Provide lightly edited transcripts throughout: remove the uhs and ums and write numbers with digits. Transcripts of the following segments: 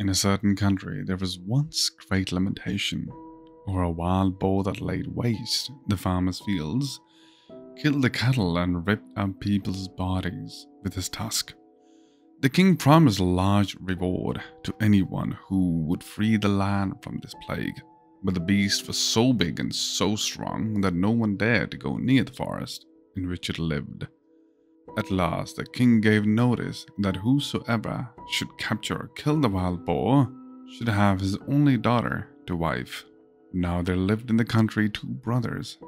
In a certain country, there was once great lamentation over a wild boar that laid waste the farmers' fields, killed the cattle and ripped up people's bodies with his tusk. The king promised a large reward to anyone who would free the land from this plague, but the beast was so big and so strong that no one dared to go near the forest in which it lived. At last, the king gave notice that whosoever should capture or kill the wild boar should have his only daughter to wife. Now there lived in the country two brothers,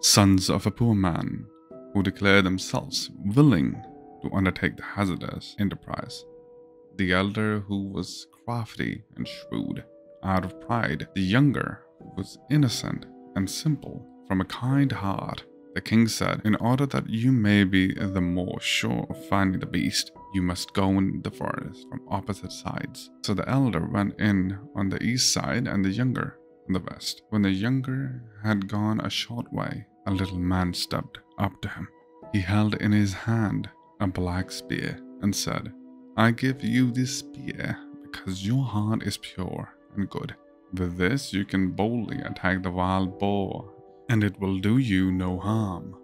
sons of a poor man, who declared themselves willing to undertake the hazardous enterprise. The elder, who was crafty and shrewd out of pride, the younger, who was innocent and simple from a kind heart. The king said, "In order that you may be the more sure of finding the beast, you must go in the forest from opposite sides." So the elder went in on the east side and the younger on the west. When the younger had gone a short way, a little man stepped up to him. He held in his hand a black spear and said, "I give you this spear because your heart is pure and good. With this you can boldly attack the wild boar, and it will do you no harm."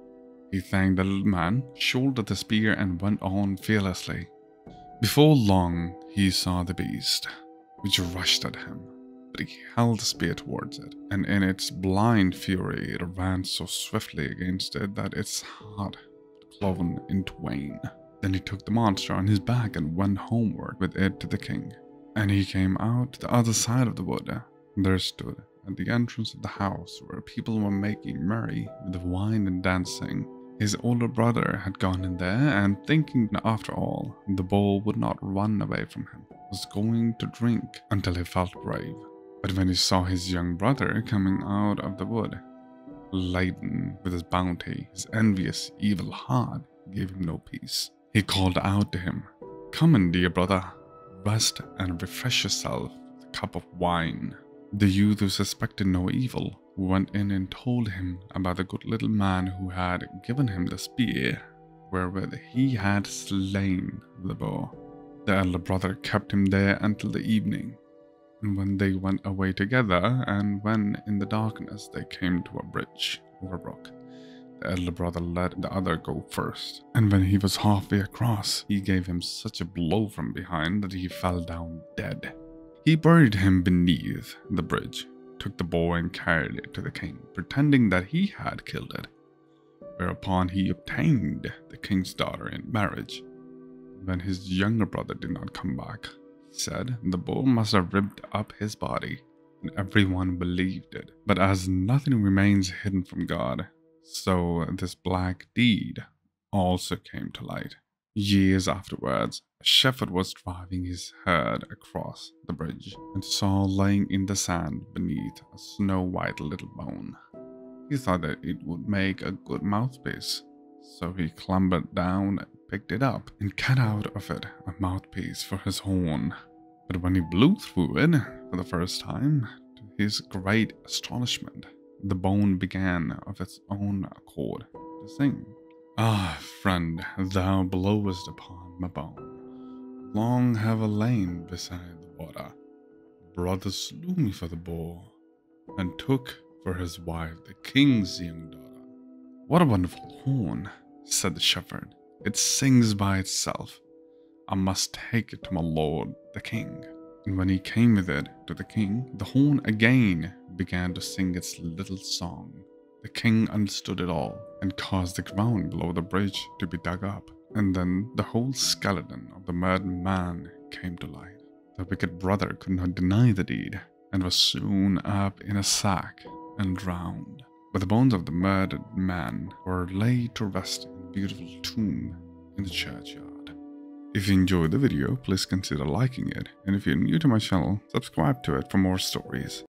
He thanked the little man, shouldered the spear, and went on fearlessly. Before long, he saw the beast, which rushed at him, but he held the spear towards it, and in its blind fury, it ran so swiftly against it that its heart was cloven in twain. Then he took the monster on his back and went homeward with it to the king. And he came out to the other side of the wood. There stood at the entrance of the house where people were making merry with the wine and dancing. His older brother had gone in there and, thinking that after all the boar would not run away from him, was going to drink until he felt brave. But when he saw his young brother coming out of the wood, laden with his bounty, his envious evil heart gave him no peace. He called out to him, "Come in, dear brother, rest and refresh yourself with a cup of wine." The youth, who suspected no evil, went in and told him about the good little man who had given him the spear wherewith he had slain the boar. The elder brother kept him there until the evening, and when they went away together, and when in the darkness they came to a bridge over a brook, the elder brother let the other go first, and when he was halfway across, he gave him such a blow from behind that he fell down dead. He buried him beneath the bridge, took the boar and carried it to the king, pretending that he had killed it, whereupon he obtained the king's daughter in marriage. When his younger brother did not come back, he said the boar must have ripped up his body, and everyone believed it. But as nothing remains hidden from God, so this black deed also came to light. Years afterwards, a shepherd was driving his herd across the bridge and saw lying in the sand beneath a snow-white little bone. He thought that it would make a good mouthpiece, so he clambered down, picked it up, and cut out of it a mouthpiece for his horn. But when he blew through it for the first time, to his great astonishment, the bone began of its own accord to sing. "Ah, friend, thou blowest upon my bone. Long have I lain beside the water. Brother slew me for the boar, and took for his wife the king's young daughter." "What a wonderful horn," said the shepherd. "It sings by itself. I must take it to my lord, the king." And when he came with it to the king, the horn again began to sing its little song. The king understood it all, and caused the ground below the bridge to be dug up, and then the whole skeleton of the murdered man came to light. The wicked brother could not deny the deed, and was soon up in a sack and drowned. But the bones of the murdered man were laid to rest in a beautiful tomb in the churchyard. If you enjoyed the video, please consider liking it, and if you're new to my channel, subscribe to it for more stories.